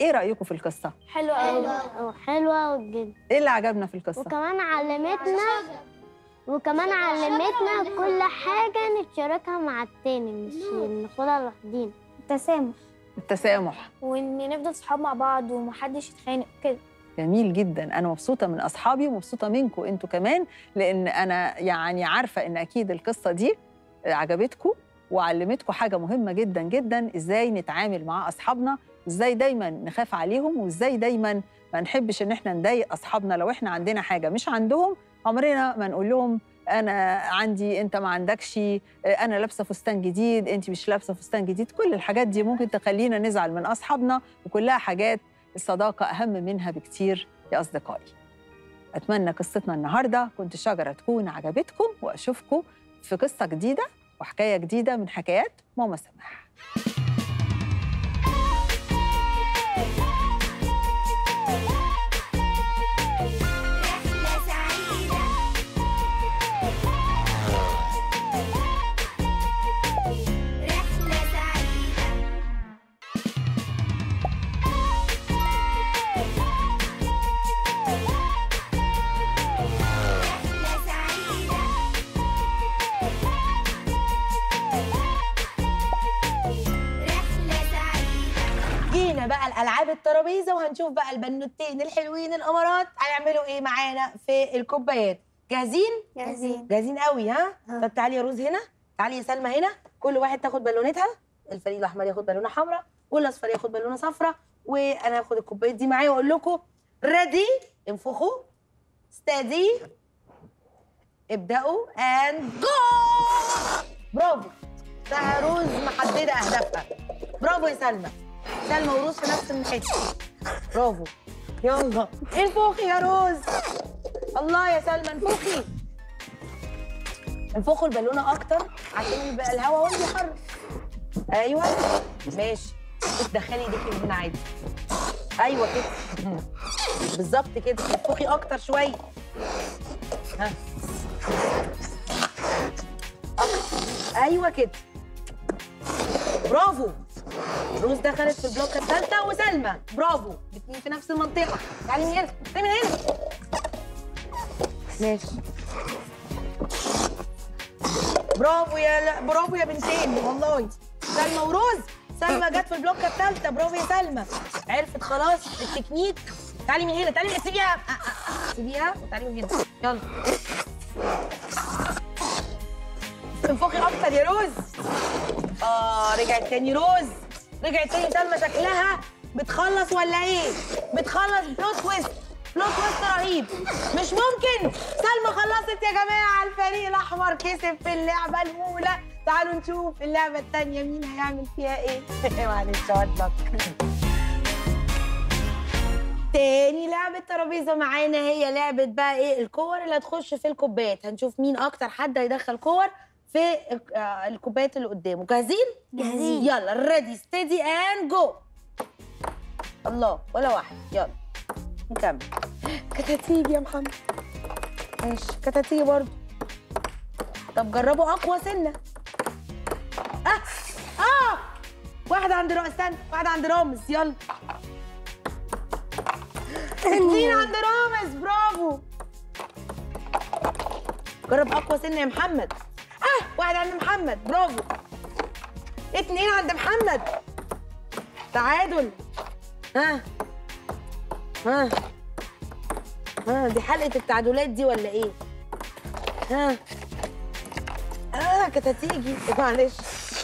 ايه رايكم في القصه؟ حلوه قوي، حلوه جدا. ايه اللي عجبنا في القصه؟ وكمان علمتنا وكمان علمتنا كل حاجه نتشاركها مع التاني، مش ناخدها لوحدينا. التسامح التسامح وان نفضل صحاب مع بعض ومحدش يتخانق كده. جميل جدا، انا مبسوطه من اصحابي ومبسوطه منكم انتوا كمان، لان انا يعني عارفه ان اكيد القصه دي عجبتكم وعلمتكم حاجه مهمه جدا جدا، ازاي نتعامل مع اصحابنا، ازاي دايما نخاف عليهم، وازاي دايما ما نحبش ان احنا نضايق اصحابنا. لو احنا عندنا حاجه مش عندهم عمرنا ما نقول لهم انا عندي انت ما عندكش، انا لابسه فستان جديد انت مش لابسه فستان جديد، كل الحاجات دي ممكن تخلينا نزعل من اصحابنا، وكلها حاجات الصداقه اهم منها بكتير يا اصدقائي. اتمنى قصتنا النهارده كنت شجره تكون عجبتكم، واشوفكم في قصه جديده وحكايه جديده من حكايات ماما سماح. رحلة سعيدة. العاب الترابيزه، وهنشوف بقى البنوتين الحلوين الامارات هيعملوا ايه معانا في الكوبايات. جاهزين؟ جاهزين جاهزين قوي. ها أه. طب تعالي يا روز هنا، تعالي يا سلمى هنا، كل واحد تاخد بالونتها، الفريق الاحمر ياخد بالونه حمراء والاصفر ياخد بالونه صفراء، وانا هاخد الكوبايات دي معايا واقول لكم ريدي، انفخوا، ستادي، ابداوا، اند جو. برافو، روز محدده اهدافها. برافو يا سلمى. سلمى وروز في نفس الحته. برافو، يلا انفخي يا روز. الله يا سلمى انفخي، انفخوا البالونه اكتر عشان يبقى الهواء هو اللي يحرك. ايوه ماشي، تدخلي ايديكي من هنا عادي. ايوه كده بالظبط كده، انفخي اكتر شويه. ها ايوه كده، برافو. روز دخلت في البلوكه الثالثه وسلمى، برافو، الاثنين في نفس المنطقه. تعالي من هنا، تعالي من هنا، ماشي، برافو يا برافو يا بنتين والله. سلمى وروز، سلمى جت في البلوكه الثالثه، برافو يا سلمى، عرفت خلاص التكنيك. تعالي من هنا، تعالي من هنا، سيبيها سيبيها وتعالي من هنا، يلا انفخي اكتر يا روز. اه رجعت تاني روز، رجعت تاني سلمى، شكلها بتخلص ولا ايه؟ بتخلص، بلوت ويست، بلوت ويست رهيب، مش ممكن. سلمى خلصت يا جماعه، الفريق الاحمر كسب في اللعبه الاولى. تعالوا نشوف اللعبه الثانيه مين هيعمل فيها ايه. معلش هقعد تاني. لعبه ترابيزه معانا هي لعبه بقى ايه؟ الكور اللي هتخش في الكوبايات، هنشوف مين اكتر حد هيدخل كور في الكوبايات اللي قدامه. جاهزين؟ جاهزين، يلا ريدي ستيدي اند جو. الله، ولا واحد، يلا نكمل. كتاتيب يا محمد، ماشي كتاتيب برضه. طب جربوا اقوى سنه. اه اه واحده عند رامز، استنى، واحده عند رامز، يلا ستين عند رامز، برافو. جرب اقوى سنه يا محمد. واحد عند محمد، برافو. اتنين عند محمد، تعادل. ها ها ها، دي حلقة التعادلات دي ولا ايه؟ ها اه كانت هتيجي، معلش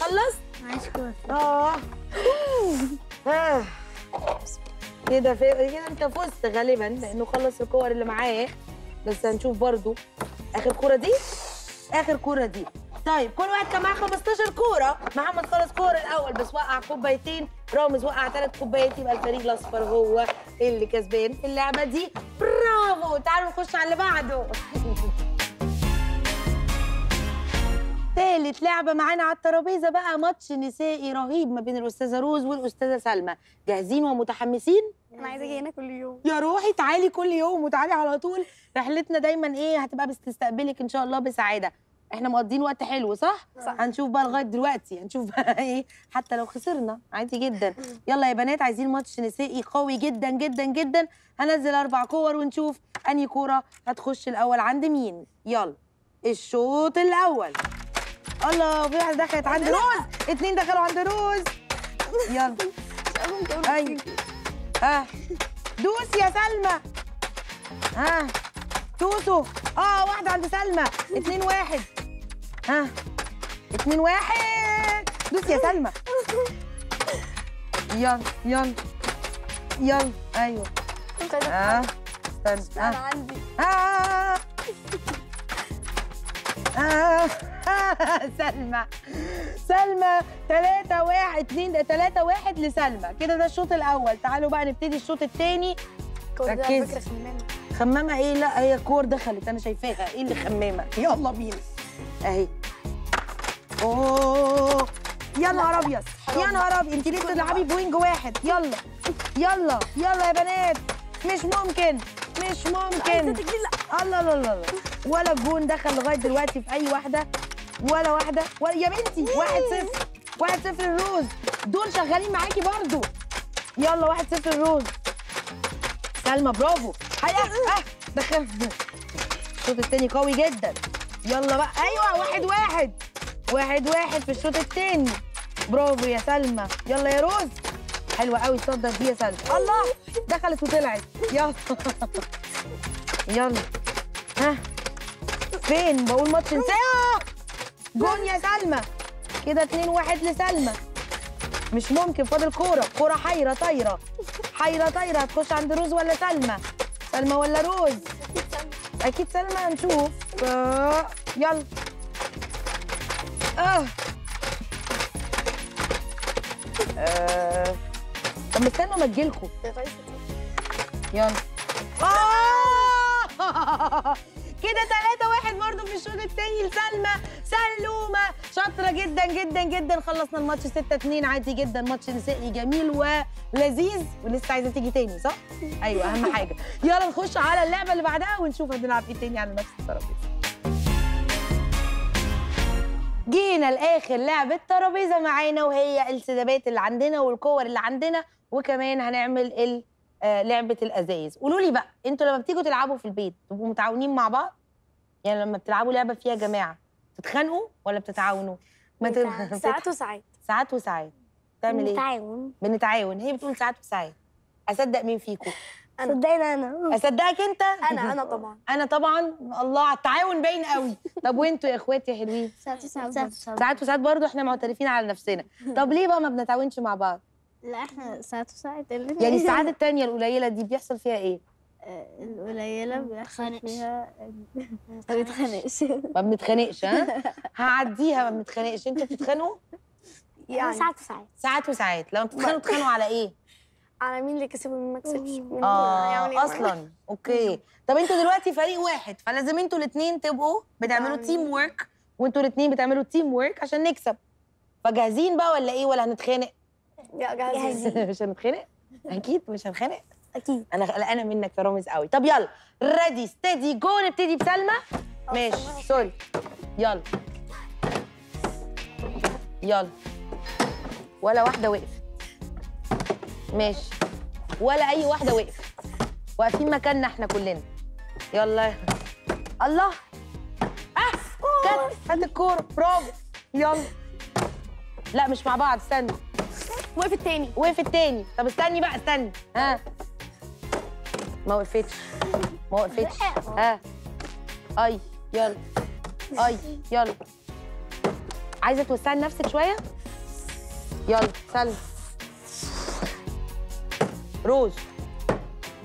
خلصت؟ معلش كويس. اه ها كده في... كده انت فزت غالبا لانه خلص الكور اللي معاه، بس هنشوف برضو اخر كورة دي، اخر كورة دي. طيب كل واحد كان معاه خمستاشر كوره، محمد خلص كوره الاول بس وقع كوبايتين، رامز وقع ثلاث كوبايات، يبقى الفريق الاصفر هو اللي كسبان في اللعبه دي. برافو، تعالوا نخش على اللي بعده. ثالث لعبه معانا على الترابيزه بقى، ماتش نسائي رهيب ما بين الاستاذه روز والاستاذه سلمى. جاهزين ومتحمسين؟ انا عايزه اجي هنا كل يوم يا روحي، تعالي كل يوم وتعالي على طول، رحلتنا دايما ايه هتبقى بتستقبلك ان شاء الله بسعاده. احنا مقضيين وقت حلو صح؟ صح. هنشوف بقى لغايه دلوقتي، هنشوف بقى ايه حتى لو خسرنا عادي جدا. يلا يا بنات، عايزين ماتش نسائي قوي جدا جدا جدا. هنزل اربع كور ونشوف انهي كوره هتخش الاول عند مين. يلا الشوط الاول. الله، في واحده دخلت عند روز، اتنين دخلوا عند روز، يلا. ايوه اه دوسي يا سلمى. ها توسو، اه واحدة عند سلمى، اتنين واحد، ها اتنين واحد، دوس يا سلمى، يلا يلا يلا، ايوه اه استنى، اه عندي اه اه سلمى، سلمى تلاتة واحد، اتنين تلاتة واحد لسلمى. كده ده الشوط الأول، تعالوا بقى نبتدي الشوط التاني. ركزي. خمامه ايه؟ لا هي كور دخلت انا شايفاها، ايه اللي خمامه؟ يلا بينا اهي. اوه يا نهار ابيض، يا نهار ابيض، انت ليه بتلعبي بوينج واحد؟ يلا يلا يلا يا بنات، مش ممكن مش ممكن. الله الله الله، ولا جون دخل لغايه دلوقتي في اي واحده، ولا واحده ولا يا بنتي. واحد صفر، واحد صفر الروز، دول شغالين معاكي برضو. يلا واحد صفر الروز. سلمى برافو، اه دخلت. الشوط التاني قوي جدا، يلا بقى. ايوه واحد واحد، واحد واحد في الشوط التاني، برافو يا سلمى. يلا يا روز، حلوه قوي الصدر دي يا سلمى. الله دخلت وطلعت. يلا يلا ها فين بقول ماتش انساه. جون يا سلمى كده اتنين واحد لسلمى. مش ممكن فاضل كوره كوره حيره طايره حيره طايره. هتخش عند روز ولا سلمى؟ سلمى ولا روز؟ اكيد سلمى. هنشوف. يلا اه آه. طب استنوا ما تجيلكوا. يلا آه كده ثلاثة واحد برضه في الشوط الثاني لسلمى. سلومة شاطرة جدا جدا جدا. خلصنا الماتش ستة اتنين عادي جدا. ماتش نسائي جميل ولذيذ ولسه عايزة تيجي تاني صح؟ أيوه أهم حاجة. يلا نخش على اللعبة اللي بعدها ونشوف هنلعب إيه تاني على نفس الترابيزة. جينا لاخر لعبه ترابيزه معانا وهي السدابات اللي عندنا والكور اللي عندنا وكمان هنعمل لعبه الازايز. قولوا لي بقى انتوا لما بتيجوا تلعبوا في البيت تبقوا متعاونين مع بعض؟ يعني لما بتلعبوا لعبه فيها جماعه بتتخانقوا ولا بتتعاونوا؟ ساعات وساعات. ساعات وساعات. بتعمل ايه؟ بنتعاون. بنتعاون. هي بتقول ساعات وساعات. اصدق مين فيكم؟ أنا. صدقني انا. اصدقك انت؟ انا انا طبعا. انا طبعا. الله على التعاون باين قوي. طب وانتوا يا اخواتي يا حلوين؟ ساعات وساعات. ساعات وساعات برضه احنا معترفين على نفسنا. طب ليه بقى ما بنتعاونش مع بعض؟ لا احنا ساعات وساعات. يعني الساعات الثانيه القليله دي بيحصل فيها ايه؟ القليله بيحصل فيها ما بنتخانقش. ما بنتخانقش. ها؟ هعديها. ما بنتخانقش. انتوا بتتخانقوا؟ يعني ساعات وساعات. ساعات وساعات. لما بتتخانقوا بتتخانقوا على ايه؟ على مين اللي كسب ومين ما كسبش. اه اصلا اوكي. طب انتوا دلوقتي فريق واحد فلازم انتوا الاثنين تبقوا بتعملوا تيم ورك وانتوا الاثنين بتعملوا تيم ورك عشان نكسب. فجاهزين بقى ولا ايه ولا هنتخانق؟ لا جاهزين. مش هنتخانق؟ اكيد مش هنتخانق. اكيد. انا قلقانه منك يا رامز قوي. طب يلا ريدي ستيدي جو. نبتدي بسلمى. ماشي سوري. يلا يلا. ولا واحده وقفت. ماشي ولا اي واحده وقفت. واقفين مكاننا احنا كلنا. يلا الله اه كت هات الكوره. برافو. يلا لا مش مع بعض. استنى وقفت تاني. وقفت تاني. طب استني بقى استني. ها ما وقفتش ما وقفتش. ها اي يلا اي يلا. عايزه توسعي نفسك شويه. يلا سلم. روز.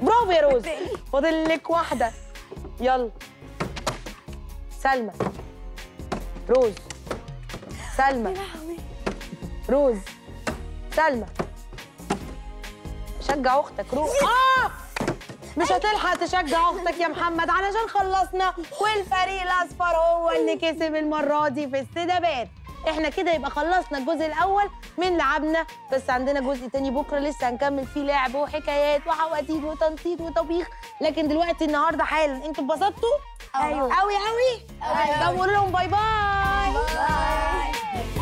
برافو يا روز. فاضل لك واحدة. يلا سلمى. روز سلمى. روز سلمى. شجع أختك روز. آه مش هتلحق تشجع أختك يا محمد علشان خلصنا والفريق الأصفر هو اللي كسب المرة دي في السدابات. احنا كده يبقى خلصنا الجزء الأول من لعبنا بس عندنا جزء تاني بكره لسه هنكمل فيه لعب وحكايات وحواديت وتنطيط وطبيخ. لكن دلوقتي النهارده حالا انتوا اتبسطتوا؟ ايوه قوي قوي. طب قول لهم باي باي. باي.